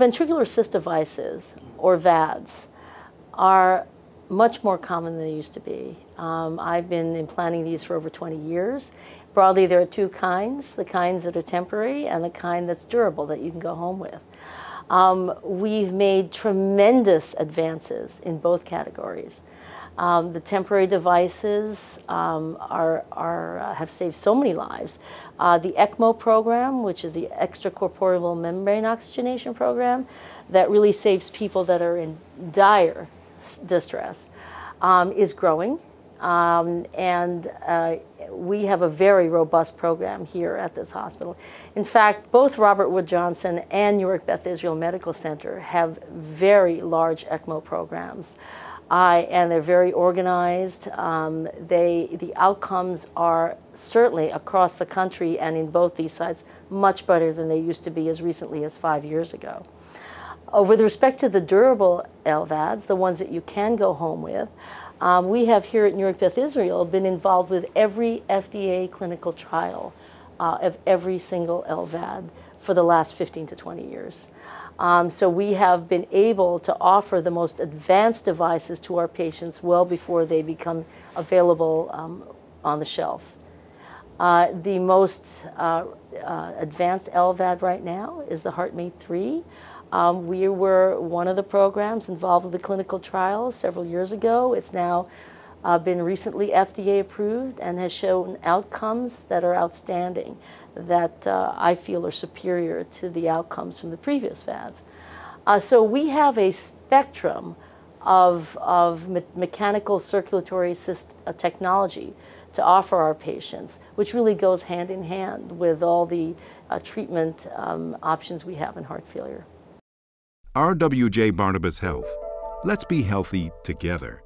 Ventricular cyst devices, or VADs, are much more common than they used to be. I've been implanting these for over 20 years. Broadly, there are two kinds, the kinds that are temporary and the kind that's durable that you can go home with. We've made tremendous advances in both categories. The temporary devices have saved so many lives. The ECMO program, which is the extracorporeal membrane oxygenation program, that really saves people that are in dire distress, is growing. We have a very robust program here at this hospital. In fact, both Robert Wood Johnson and Newark Beth Israel Medical Center have very large ECMO programs. And they're very organized. The outcomes are certainly across the country and in both these sites much better than they used to be as recently as 5 years ago. With respect to the durable LVADs, the ones that you can go home with, we have here at Newark Beth Israel been involved with every FDA clinical trial of every single LVAD for the last 15 to 20 years. So we have been able to offer the most advanced devices to our patients well before they become available on the shelf. The most advanced LVAD right now is the HeartMate 3. We were one of the programs involved with the clinical trials several years ago. It's now been recently FDA approved and has shown outcomes that are outstanding, that I feel are superior to the outcomes from the previous VADs. So we have a spectrum of mechanical circulatory assist technology to offer our patients, which really goes hand in hand with all the treatment options we have in heart failure. RWJBarnabas Health. Let's be healthy together.